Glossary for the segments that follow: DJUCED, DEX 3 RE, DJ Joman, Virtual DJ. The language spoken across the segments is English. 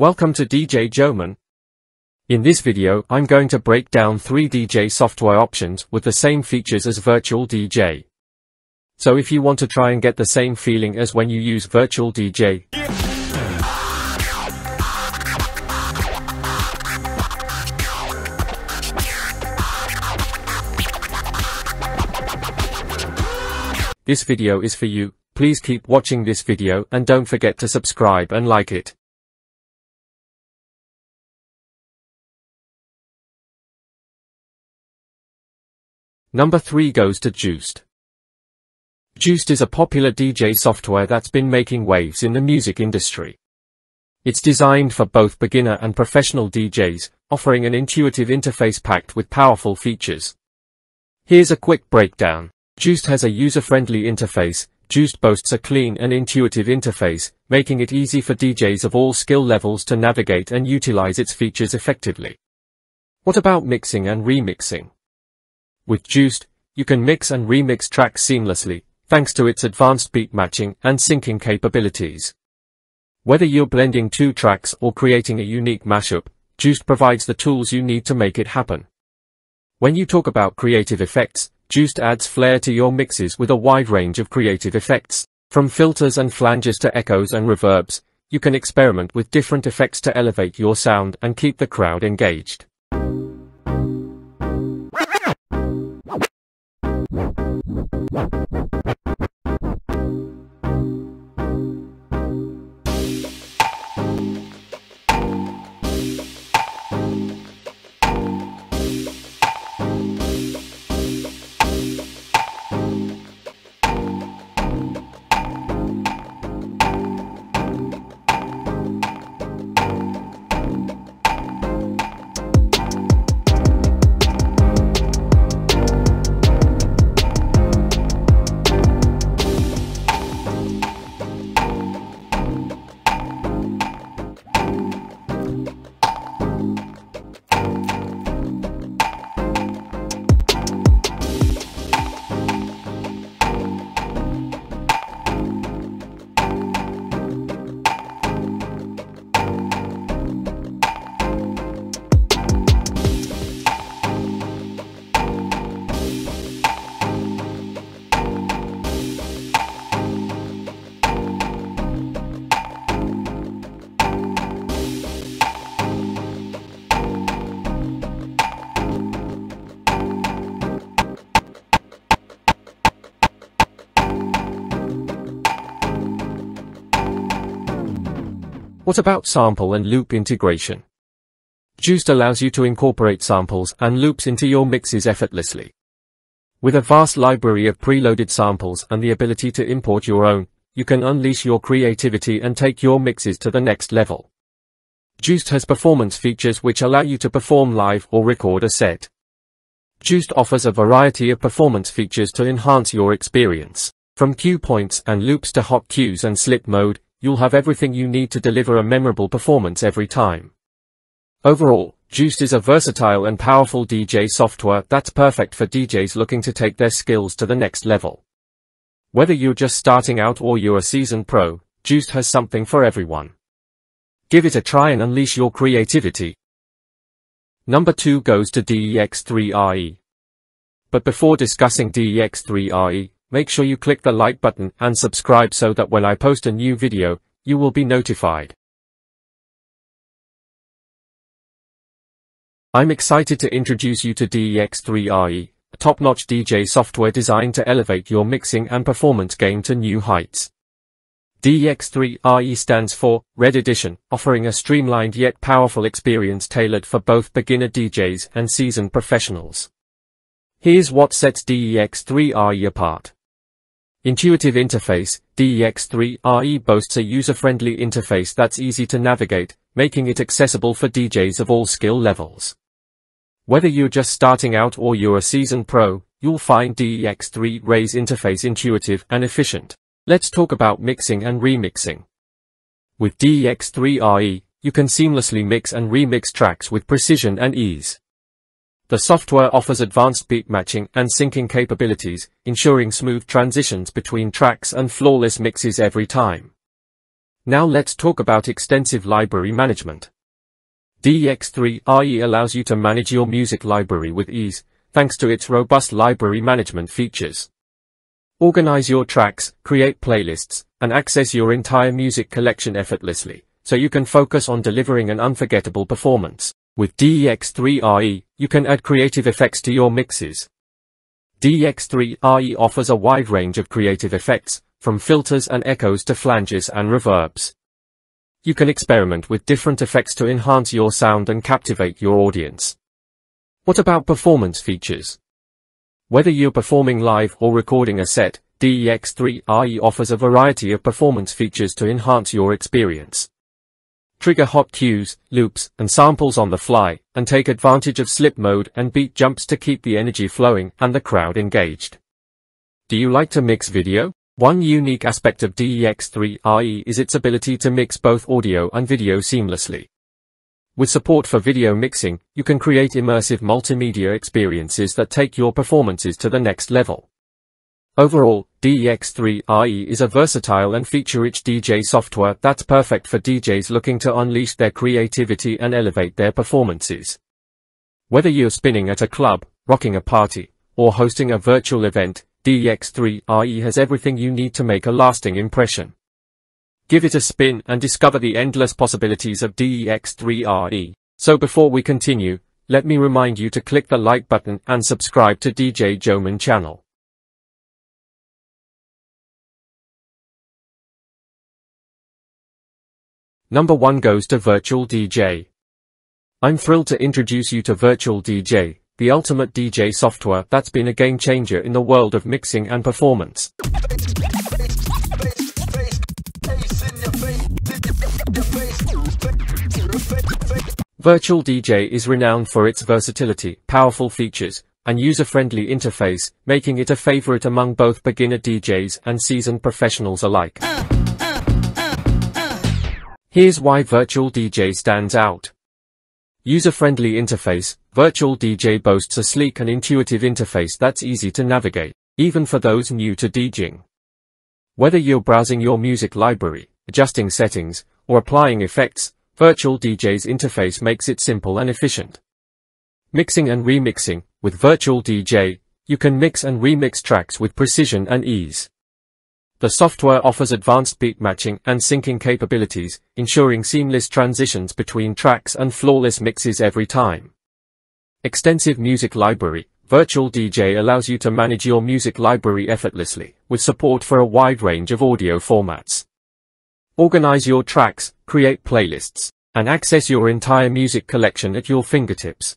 Welcome to DJ Joman. In this video, I'm going to break down 3 DJ software options with the same features as Virtual DJ. So if you want to try and get the same feeling as when you use Virtual DJ, this video is for you. Please keep watching this video and don't forget to subscribe and like it. Number 3 goes to DJUCED. DJUCED is a popular DJ software that's been making waves in the music industry. It's designed for both beginner and professional DJs, offering an intuitive interface packed with powerful features. Here's a quick breakdown. DJUCED has a user-friendly interface. DJUCED boasts a clean and intuitive interface, making it easy for DJs of all skill levels to navigate and utilize its features effectively. What about mixing and remixing? With DJUCED, you can mix and remix tracks seamlessly, thanks to its advanced beat matching and syncing capabilities. Whether you're blending 2 tracks or creating a unique mashup, DJUCED provides the tools you need to make it happen. When you talk about creative effects, DJUCED adds flair to your mixes with a wide range of creative effects. From filters and flanges to echoes and reverbs, you can experiment with different effects to elevate your sound and keep the crowd engaged. What about sample and loop integration? DJUCED allows you to incorporate samples and loops into your mixes effortlessly. With a vast library of preloaded samples and the ability to import your own, you can unleash your creativity and take your mixes to the next level. DJUCED has performance features which allow you to perform live or record a set. DJUCED offers a variety of performance features to enhance your experience. From cue points and loops to hot cues and slip mode, you'll have everything you need to deliver a memorable performance every time. Overall, DJUCED is a versatile and powerful DJ software that's perfect for DJs looking to take their skills to the next level. Whether you're just starting out or you're a seasoned pro, DJUCED has something for everyone. Give it a try and unleash your creativity. Number 2 goes to DEX 3 RE. But before discussing DEX 3 RE, make sure you click the like button and subscribe so that when I post a new video, you will be notified. I'm excited to introduce you to DEX 3 RE, a top-notch DJ software designed to elevate your mixing and performance game to new heights. DEX 3 RE stands for Red Edition, offering a streamlined yet powerful experience tailored for both beginner DJs and seasoned professionals. Here's what sets DEX 3 RE apart. Intuitive interface. DEX 3 RE boasts a user-friendly interface that's easy to navigate, making it accessible for DJs of all skill levels. Whether you're just starting out or you're a seasoned pro, you'll find DEX 3 RE's interface intuitive and efficient. Let's talk about mixing and remixing. With DEX 3 RE, you can seamlessly mix and remix tracks with precision and ease. The software offers advanced beat matching and syncing capabilities, ensuring smooth transitions between tracks and flawless mixes every time. Now let's talk about extensive library management. DEX 3 RE allows you to manage your music library with ease, thanks to its robust library management features. Organize your tracks, create playlists, and access your entire music collection effortlessly, so you can focus on delivering an unforgettable performance. With DEX 3 RE, you can add creative effects to your mixes. DEX 3 RE offers a wide range of creative effects, from filters and echoes to flanges and reverbs. You can experiment with different effects to enhance your sound and captivate your audience. What about performance features? Whether you're performing live or recording a set, DEX 3 RE offers a variety of performance features to enhance your experience. Trigger hot cues, loops, and samples on the fly, and take advantage of slip mode and beat jumps to keep the energy flowing and the crowd engaged. Do you like to mix video? One unique aspect of DEX 3 RE is its ability to mix both audio and video seamlessly. With support for video mixing, you can create immersive multimedia experiences that take your performances to the next level. Overall, DEX 3 RE is a versatile and feature-rich DJ software that's perfect for DJs looking to unleash their creativity and elevate their performances. Whether you're spinning at a club, rocking a party, or hosting a virtual event, DEX 3 RE has everything you need to make a lasting impression. Give it a spin and discover the endless possibilities of DEX 3 RE. So before we continue, let me remind you to click the like button and subscribe to DJ Joman channel. Number 1 goes to Virtual DJ. I'm thrilled to introduce you to Virtual DJ, the ultimate DJ software that's been a game changer in the world of mixing and performance. Virtual DJ is renowned for its versatility, powerful features, and user-friendly interface, making it a favorite among both beginner DJs and seasoned professionals alike. Here's why Virtual DJ stands out. User-friendly interface. Virtual DJ boasts a sleek and intuitive interface that's easy to navigate, even for those new to DJing. Whether you're browsing your music library, adjusting settings, or applying effects, Virtual DJ's interface makes it simple and efficient. Mixing and remixing. With Virtual DJ, you can mix and remix tracks with precision and ease. The software offers advanced beat matching and syncing capabilities, ensuring seamless transitions between tracks and flawless mixes every time. Extensive music library. Virtual DJ allows you to manage your music library effortlessly, with support for a wide range of audio formats. Organize your tracks, create playlists, and access your entire music collection at your fingertips.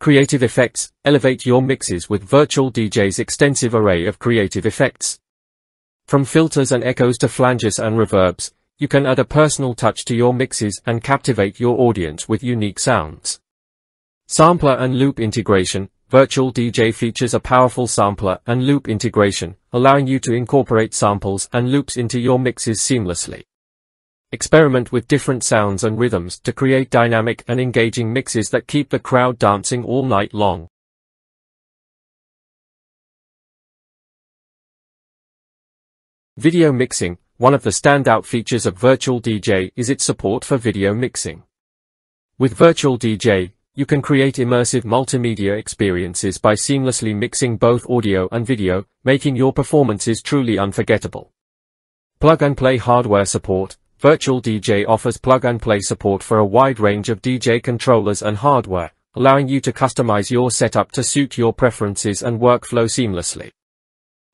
Creative effects. Elevate your mixes with Virtual DJ's extensive array of creative effects. From filters and echoes to flanges and reverbs, you can add a personal touch to your mixes and captivate your audience with unique sounds. Sampler and loop integration. Virtual DJ features a powerful sampler and loop integration, allowing you to incorporate samples and loops into your mixes seamlessly. Experiment with different sounds and rhythms to create dynamic and engaging mixes that keep the crowd dancing all night long. Video mixing. One of the standout features of Virtual DJ is its support for video mixing. With Virtual DJ, you can create immersive multimedia experiences by seamlessly mixing both audio and video, making your performances truly unforgettable. Plug-and-play hardware support. Virtual DJ offers plug-and-play support for a wide range of DJ controllers and hardware, allowing you to customize your setup to suit your preferences and workflow seamlessly.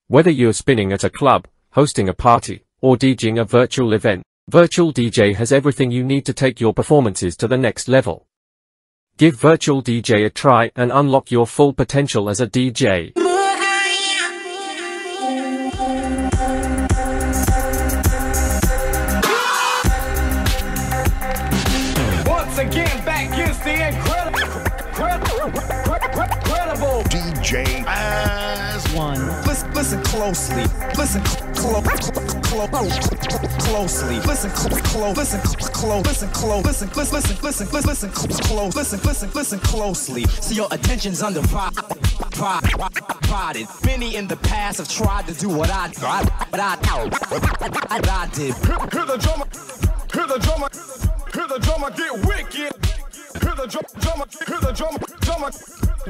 Whether you're spinning at a club, hosting a party, or DJing a virtual event, Virtual DJ has everything you need to take your performances to the next level. Give Virtual DJ a try and unlock your full potential as a DJ. Once again, back is the incredible DJ as one. Listen closely. Listen closely. So your attention's under fire. prodded. Many in the past have tried to do what I did. Hear the drummer, hear the drummer, hear the drummer get wicked. Hear the drummer, hear the drummer, drummer,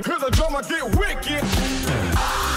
hear the drummer get wicked.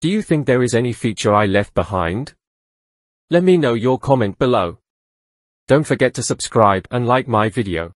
Do you think there is any feature I left behind? Let me know your comment below. Don't forget to subscribe and like my video.